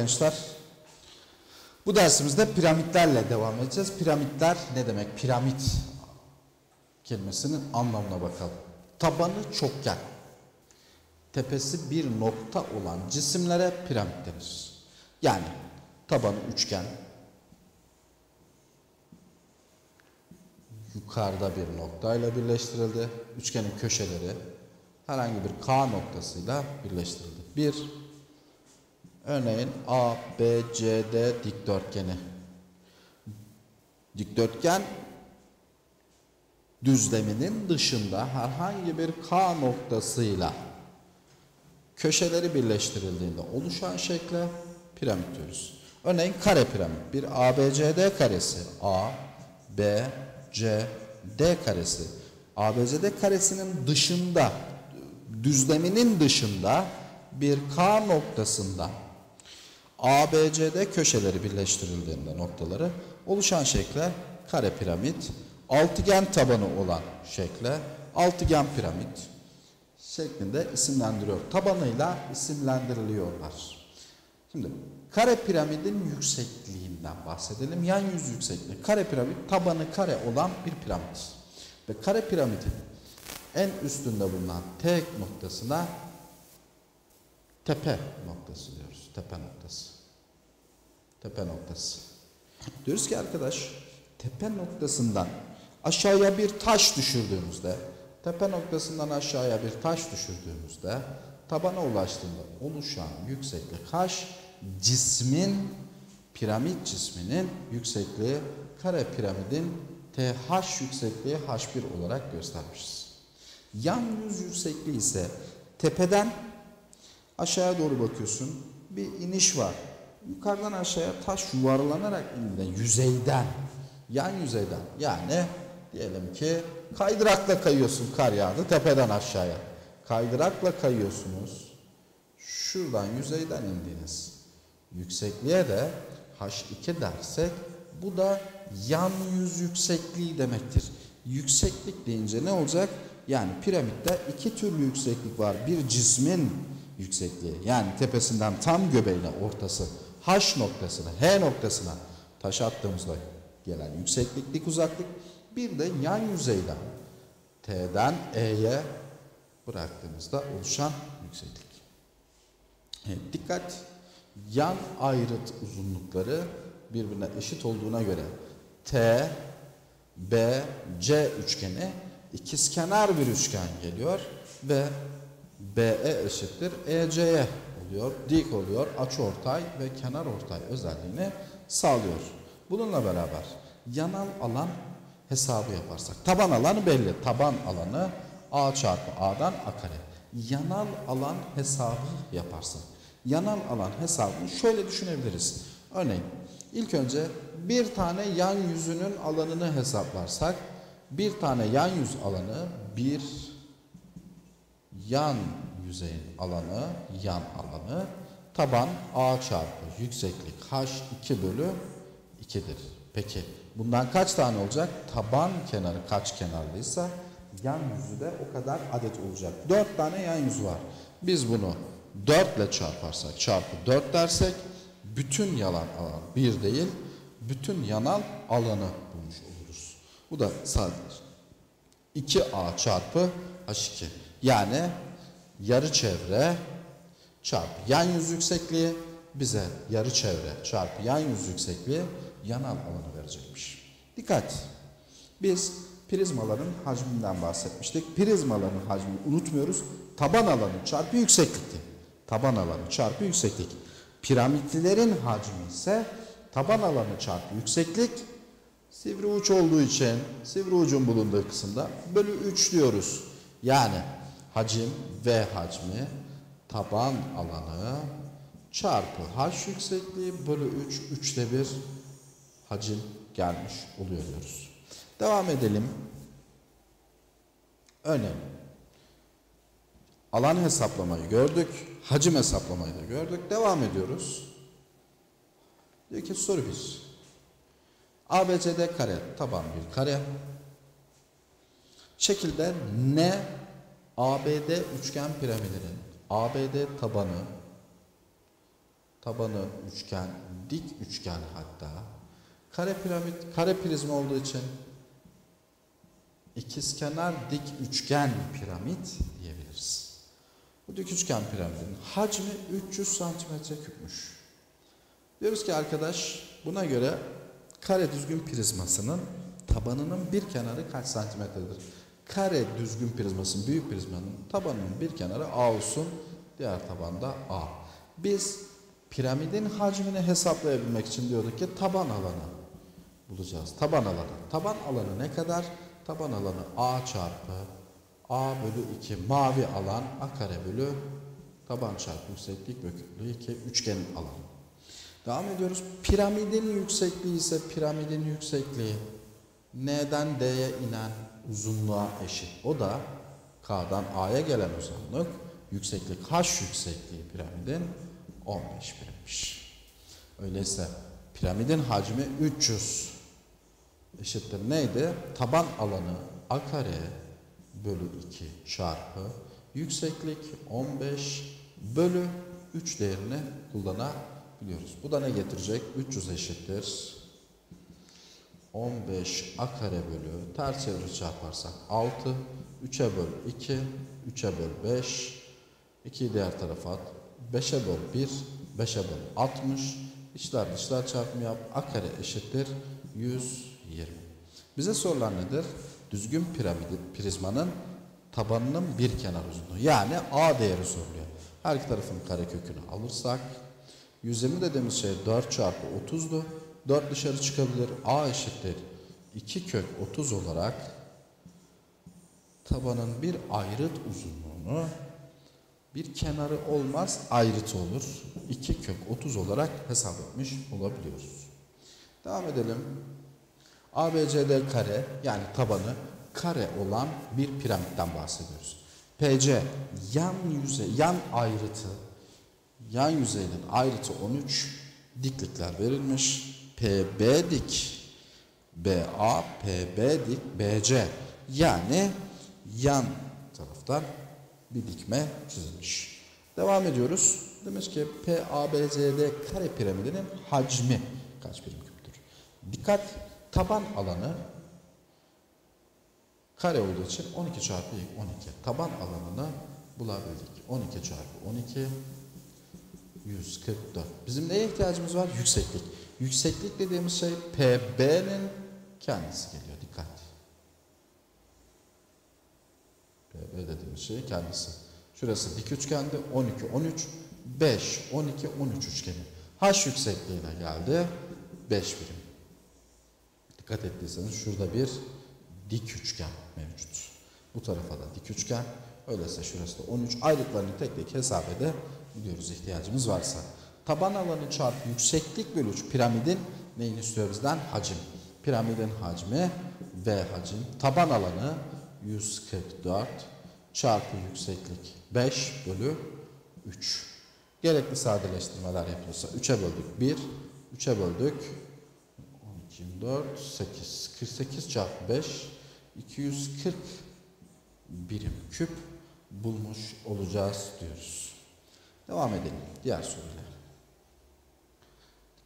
gençler. Bu dersimizde piramitlerle devam edeceğiz. Piramitler ne demek? Piramit kelimesinin anlamına bakalım. Tabanı çokgen, tepesi bir nokta olan cisimlere piramit denir. Yani tabanı üçgen, yukarıda bir noktayla birleştirildi. Üçgenin köşeleri herhangi bir K noktasıyla birleştirildi. Örneğin A, B, C, D dikdörtgeni. Dikdörtgen düzleminin dışında herhangi bir K noktasıyla köşeleri birleştirildiğinde oluşan şekle piramit diyoruz. Örneğin kare piramit. Bir ABCD karesi. A, B, C, D karesi. ABCD karesinin dışında, düzleminin dışında bir K noktasında ABCD köşeleri birleştirildiğinde noktaları oluşan şekle kare piramit, altıgen tabanı olan şekle altıgen piramit şeklinde isimlendiriyor. Tabanıyla isimlendiriliyorlar. Şimdi kare piramidin yüksekliğinden bahsedelim. Yan yüz yüksekliği. Kare piramit tabanı kare olan bir piramit. Ve kare piramidin en üstünde bulunan tek noktasına tepe noktası diyoruz. Tepe noktası. Tepe noktası. Diyoruz ki arkadaş, tepe noktasından aşağıya bir taş düşürdüğümüzde, tepe noktasından aşağıya bir taş düşürdüğümüzde tabana ulaştığında oluşan yükseklik kaç? Cismin, piramit cisminin yüksekliği, kare piramidin TH yüksekliği H1 olarak göstermişiz. Yan yüz yüksekliği ise tepeden aşağıya doğru bakıyorsun, bir iniş var. Yukarıdan aşağıya taş yuvarlanarak indiğinde yüzeyden, yan yüzeyden, yani diyelim ki kaydırakla kayıyorsun, kar yağdı tepeden aşağıya. Kaydırakla kayıyorsunuz, şuradan yüzeyden indiğiniz yüksekliğe de H2 dersek bu da yan yüz yüksekliği demektir. Yükseklik deyince ne olacak? Yani piramitte iki türlü yükseklik var. Bir cismin yüksekliği, yani tepesinden tam göbeğine, ortası H noktasına, H noktasına taş attığımızda gelen yüksekliklik uzaklık, bir de yan yüzeyden T'den E'ye bıraktığımızda oluşan yükseklik. Evet, dikkat, yan ayrıt uzunlukları birbirine eşit olduğuna göre T, B, C üçgeni ikizkenar bir üçgen geliyor ve BE eşittir EC'ye oluyor, dik oluyor, açıortay ve kenar ortay özelliğini sağlıyor. Bununla beraber yanal alan hesabı yaparsak, taban alanı belli, taban alanı A çarpı A'dan A kare. Yanal alan hesabı yaparsak, yanal alan hesabını şöyle düşünebiliriz. Örneğin ilk önce bir tane yan yüzünün alanını hesaplarsak, bir tane yan yüz alanı bir yan yüzeyin alanı, yan alanı taban A çarpı yükseklik H2 bölü 2'dir. Peki bundan kaç tane olacak? Taban kenarı kaç kenarlıysa yan yüzü de o kadar adet olacak. 4 tane yan yüz var. Biz bunu 4 ile çarparsak, çarpı 4 dersek bütün yalan alan bir değil, bütün yanal alanı bulmuş oluruz. Bu da sadece 2A çarpı H2. Yani yarıçevre çarpı yan yüz yüksekliği bize yarıçevre çarpı yan yüz yüksekliği yanal alanı verecekmiş. Dikkat! Biz prizmaların hacminden bahsetmiştik. Prizmaların hacmini unutmuyoruz. Taban alanı çarpı yükseklikti. Taban alanı çarpı yükseklik. Piramitlerin hacmi ise taban alanı çarpı yükseklik. Sivri uç olduğu için sivri ucun bulunduğu kısımda bölü 3 diyoruz. Yani hacim V hacmi taban alanı çarpı H yüksekliği bölü 3, 3'te bir hacim gelmiş oluyor diyoruz. Devam edelim. Önemli. Alan hesaplamayı gördük. Hacim hesaplamayı da gördük. Devam ediyoruz. Diyor ki soru 1. ABCD kare taban bir kare. Şekilde ne? ABD üçgen piramidinin ABD tabanı tabanı üçgen, dik üçgen hatta. Kare piramit, kare prizma olduğu için ikizkenar dik üçgen piramit diyebiliriz. Bu dik üçgen piramidin hacmi 300 cm küpmüş. Diyoruz ki arkadaş, buna göre kare düzgün prizmasının tabanının bir kenarı kaç santimetredir? Kare düzgün prizmasının, büyük prizmanın tabanının bir kenarı A olsun, diğer tabanda A. Biz piramidin hacmini hesaplayabilmek için diyorduk ki taban alanı bulacağız. Taban alanı. Taban alanı ne kadar? Taban alanı A çarpı A bölü 2 mavi alan A kare bölü taban çarpı yükseklik bölü 2 üçgenin alanı. Devam ediyoruz. Piramidin yüksekliği ise piramidin yüksekliği N'den D'ye inen uzunluğa eşit. O da K'dan A'ya gelen uzunluk. Yükseklik H yüksekliği piramidin 15 birimmiş. Öyleyse piramidin hacmi 300 eşittir neydi? Taban alanı A kare bölü 2 çarpı yükseklik 15 bölü 3 değerini kullanabiliyoruz. Bu da ne getirecek? 300 eşittir 15 A kare bölü ters çevir çarparsak 6, 3'e böl 2, 3'e böl 5, 2'yi diğer tarafa at, 5'e böl 1, 5'e böl 60, içler dışlar çarpımı yap, A kare eşittir 120. Bize sorulan nedir? Düzgün prizmanın tabanının bir kenar uzunluğu, yani A değeri soruluyor. Her iki tarafın karekökünü alırsak 120 dediğimiz şey 4 çarpı 30'du. 4 dışarı çıkabilir. A eşittir 2 kök 30 olarak tabanın bir ayrıt uzunluğunu, bir kenarı olmaz ayrıt olur, 2 kök 30 olarak hesap etmiş olabiliyoruz. Devam edelim. ABCD kare, yani tabanı kare olan bir piramitten bahsediyoruz. PC yan ayrıtı, yan yüzeyinin ayrıtı 13, diklikler verilmiş. PB dik BA, PB dik BC, yani yan taraftan bir dikme çizilmiş. Devam ediyoruz. Demiş ki PABCD kare piramidinin hacmi kaç birim küptür? Dikkat, taban alanı kare olduğu için 12 çarpı 12. Taban alanını bulabildik. 12 çarpı 12 144. Bizim neye ihtiyacımız var? Yükseklik. Yükseklik dediğimiz şey PB'nin kendisi geliyor. Dikkat. PB dediğimiz şey kendisi. Şurası dik üçgende 12, 13, 5, 12, 13 üçgeni. H yüksekliğine geldi. 5 birim. Dikkat ettiyseniz şurada bir dik üçgen mevcut. Bu tarafa da dik üçgen. Öyleyse şurası da 13. Ayrıtlarını tek tek hesap edebiliyoruz ihtiyacımız varsa. Taban alanı çarpı yükseklik bölü 3 piramidin neyini istiyor bizden? Hacim. Piramidin hacmi V hacim. Taban alanı 144 çarpı yükseklik 5 bölü 3. Gerekli sadeleştirmeler yapıyorsa 3'e böldük 1, 3'e böldük 12, 24, 8, 48 çarpı 5, 240 birim küp bulmuş olacağız diyoruz. Devam edelim diğer soruyla.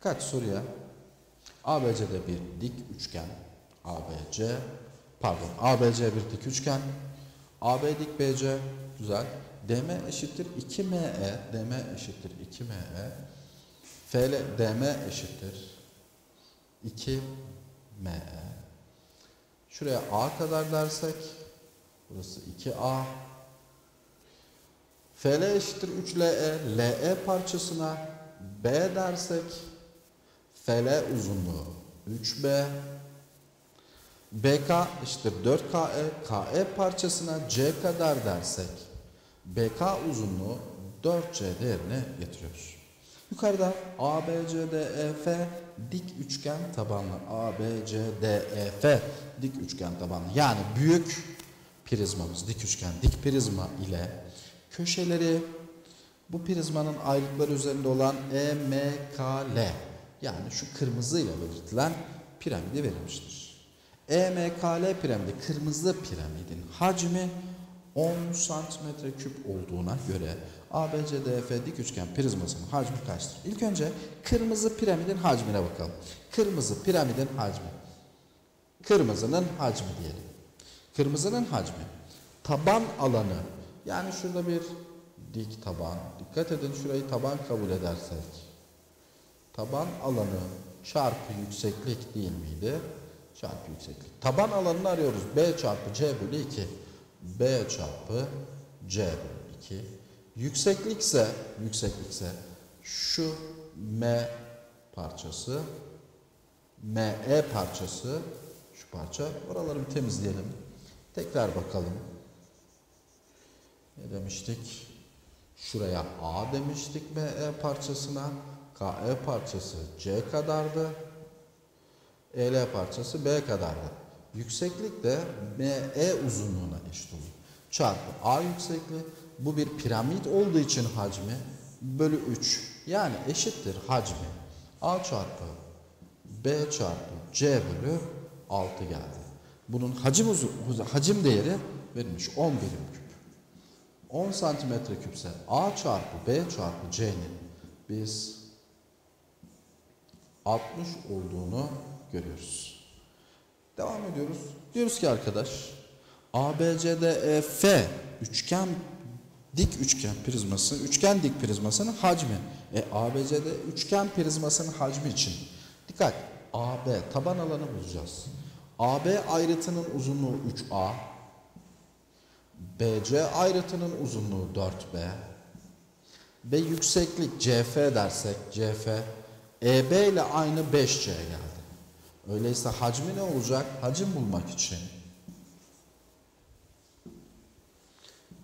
Kaç soruya? ABC'de bir dik üçgen. ABC bir dik üçgen. AB dik BC. Güzel. DM eşittir 2ME. DM eşittir 2ME. DM eşittir 2ME. Şuraya A kadar dersek burası 2A. FL eşittir 3LE. LE parçasına B dersek FL uzunluğu 3B, BK eşittir 4KE, KE parçasına C kadar dersek BK uzunluğu 4C değerine getiriyoruz. Yukarıda ABCDEF dik üçgen tabanlı, ABCDEF dik üçgen tabanlı, yani büyük prizmamız dik üçgen, dik prizma ile köşeleri bu prizmanın ayrıkları üzerinde olan EMKL, yani şu kırmızıyla belirtilen piramide verilmiştir. EMKL piramidi, kırmızı piramidin hacmi 10 cm küp olduğuna göre ABCDF dik üçgen prizmasının hacmi kaçtır? İlk önce kırmızı piramidin hacmine bakalım. Kırmızı piramidin hacmi. Kırmızının hacmi diyelim. Kırmızının hacmi. Taban alanı. Yani şurada bir dik taban. Dikkat edin, şurayı taban kabul edersek. Taban alanı çarpı yükseklik değil miydi? Çarpı yükseklik. Taban alanını arıyoruz. B çarpı C bölü 2. B çarpı C bölü 2. Yükseklikse şu M parçası, ME parçası, şu parça. Oraları bir temizleyelim. Tekrar bakalım. Ne demiştik? Şuraya A demiştik ME parçasına. KE parçası C kadardı. EL parçası B kadardı. Yükseklik de ME uzunluğuna eşit olur. Çarpı A yüksekliği. Bu bir piramit olduğu için hacmi bölü 3. Yani eşittir hacmi. A çarpı B çarpı C bölü 6 geldi. Bunun hacim değeri verilmiş 10 birim küp. 10 santimetre küpse A çarpı B çarpı C'nin biz 60 olduğunu görüyoruz. Devam ediyoruz. Diyoruz ki arkadaş, ABCDEF üçgen dik üçgen prizması, üçgen dik prizmasının hacmi. ABCD üçgen prizmasının hacmi için dikkat, AB taban alanı bulacağız. AB ayrıtının uzunluğu 3A, BC ayrıtının uzunluğu 4B ve yükseklik CF dersek CF EB ile aynı 5C'ye geldi. Öyleyse hacmi ne olacak? Hacim bulmak için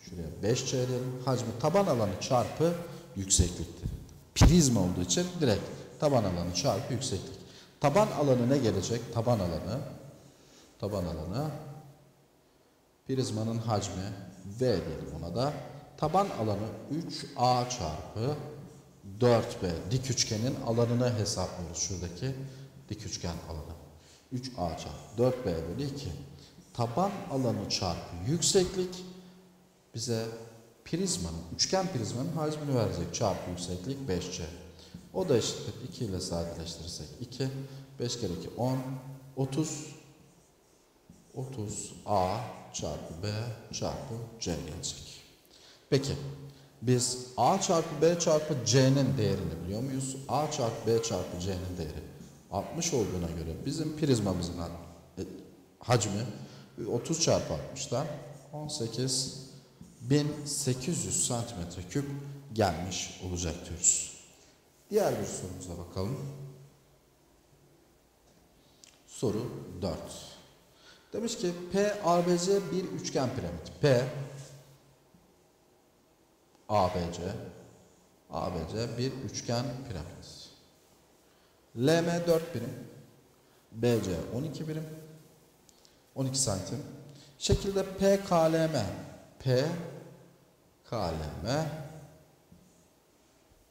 şuraya 5C'lerin hacmi taban alanı çarpı yüksekliktir. Prizma olduğu için direkt taban alanı çarpı yükseklik. Taban alanı ne gelecek? Taban alanı prizmanın hacmi V diyelim ona da. Taban alanı 3A çarpı 4B. Dik üçgenin alanını hesaplıyoruz. Şuradaki dik üçgen alanı. 3A çarpı 4B bölü 2. Taban alanı çarpı yükseklik bize prizmanın, üçgen prizmanın hacmini verecek. Çarpı yükseklik 5C. O da eşittir. 2 ile sadeleştirirsek 2. 5 kere 2 10. 30. 30A çarpı B çarpı C gelecek. Peki. Biz A çarpı B çarpı C'nin değerini biliyor muyuz? A çarpı B çarpı C'nin değeri 60 olduğuna göre bizim prizmamızın hacmi 30 çarpı 60'dan 18.800 cm3 gelmiş olacak diyoruz. Diğer bir sorumuza bakalım. Soru 4. Demiş ki PABC bir üçgen piramit. ABC bir üçgen piramit. LM 4 birim, BC 12 birim, 12 santim. Şekilde PKLM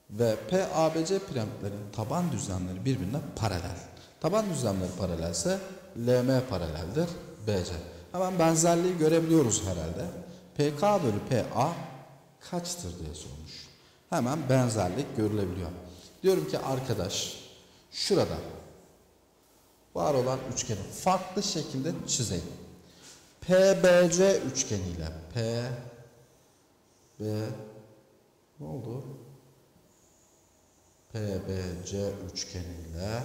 ve PABC piramitlerin taban düzlemleri birbirine paralel. Taban düzlemleri paralelse LM paraleldir BC. Hemen benzerliği görebiliyoruz herhalde. PK bölü PA kaçtır diye sormuş. Hemen benzerlik görülebiliyor. Diyorum ki arkadaş, şurada var olan üçgeni farklı şekilde çizeyim. PBC üçgeniyle PBC üçgeniyle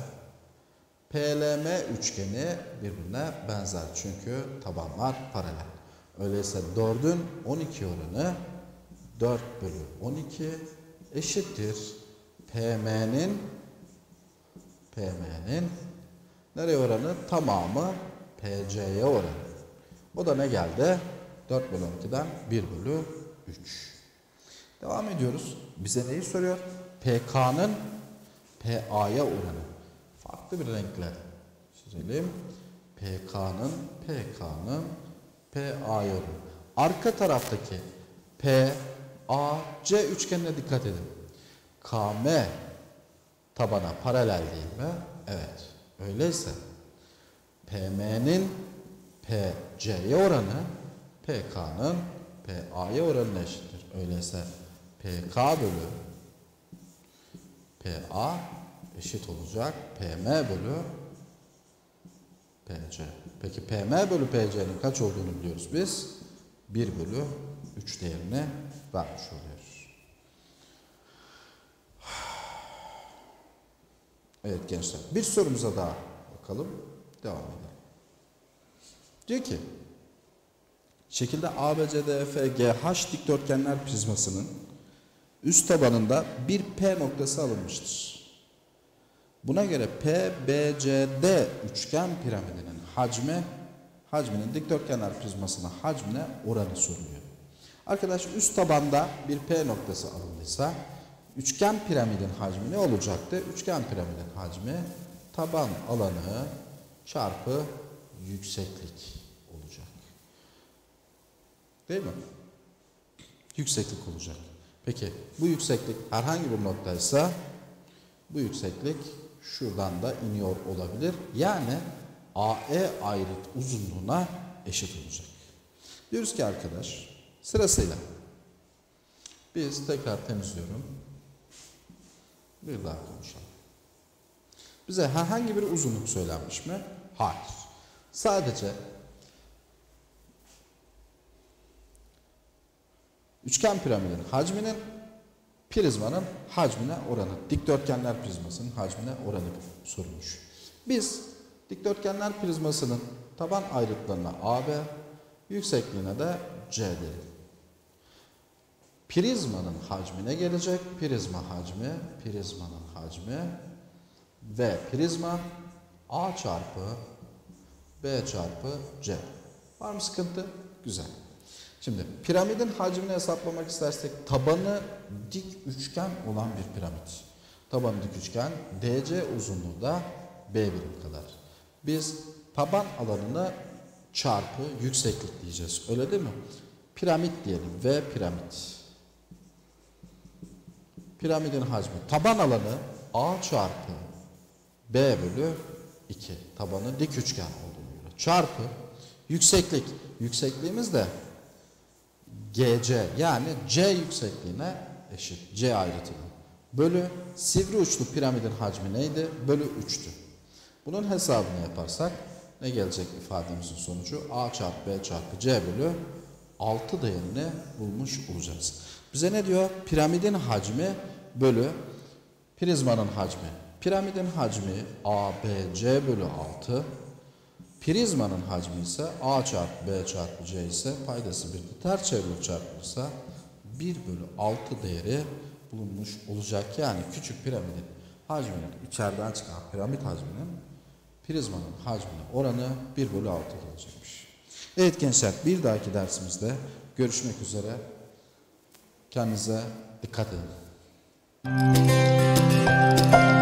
PLM üçgeni birbirine benzer. Çünkü tabanlar paralel. Öyleyse 4'ün 12 oranı 4 bölü 12 eşittir PM'nin nereye oranı? Tamamı PC'ye oranı. O da ne geldi? 4 bölü 12'den 1 bölü 3. Devam ediyoruz. Bize neyi soruyor? PK'nın PA'ya oranı. Farklı bir renkle çizelim. PK'nın PA'ya oranı. Arka taraftaki PAC üçgenine dikkat edin. KM tabana paralel değil mi? Evet. Öyleyse PM'nin PC'ye oranı PK'nın PA'ya oranına eşittir. Öyleyse PK bölü PA eşit olacak PM bölü PC. Peki PM bölü PC'nin kaç olduğunu biliyoruz biz. 1 bölü 3 değerini vermiş oluyoruz. Evet gençler, bir sorumuza daha bakalım. Devam edelim. Diyor ki şekilde ABCDEFGH dikdörtgenler prizmasının üst tabanında bir P noktası alınmıştır. Buna göre PBCD üçgen piramidinin hacminin dikdörtgenler prizmasına hacmine oranı soruluyor. Arkadaş üst tabanda bir P noktası alındıysa üçgen piramidin hacmi ne olacaktı? Üçgen piramidin hacmi taban alanı çarpı yükseklik olacak. Değil mi? Yükseklik olacak. Peki bu yükseklik herhangi bir noktaysa bu yükseklik şuradan da iniyor olabilir. Yani AE ayrıt uzunluğuna eşit olacak. Diyoruz ki arkadaş sırasıyla biz tekrar temizliyorum. Bir daha konuşalım. Bize herhangi bir uzunluk söylenmiş mi? Hayır. Sadece üçgen piramidin hacminin prizmanın hacmine oranı, dikdörtgenler prizmasının hacmine oranı sorulmuş. Biz dikdörtgenler prizmasının taban ayrıtlarına AB, yüksekliğine de C diyelim. Prizmanın hacmine gelecek. Prizmanın hacmi ve prizma A çarpı B çarpı C. Var mı sıkıntı? Güzel. Şimdi piramidin hacmini hesaplamak istersek tabanı dik üçgen olan bir piramit. Tabanı dik üçgen, DC uzunluğu da B birim kadar. Biz taban alanını çarpı yükseklik diyeceğiz. Öyle değil mi? Piramit diyelim ve piramit. Piramidin hacmi taban alanı A çarpı B bölü 2. Tabanı dik üçgen olduğuna göre. Çarpı yükseklik. Yüksekliğimiz de GC yani C yüksekliğine eşit. C ayrıtına. Bölü sivri uçlu piramidin hacmi neydi? Bölü 3'tü. Bunun hesabını yaparsak ne gelecek ifademizin sonucu? A çarpı B çarpı C bölü 6 değerini bulmuş olacağız. Bize ne diyor? Piramidin hacmi bölü prizmanın hacmi. Piramidin hacmi ABC bölü 6. Prizmanın hacmi ise A çarpı B çarpı C ise paydası bir ters çevir çarpılırsa 1 bölü 6 değeri bulunmuş olacak. Yani küçük piramidin hacminin, içeriden çıkan piramit hacminin prizmanın hacmine oranı 1 bölü 6 gelecekmiş. Evet gençler, bir dahaki dersimizde görüşmek üzere. Kendinize dikkat edin.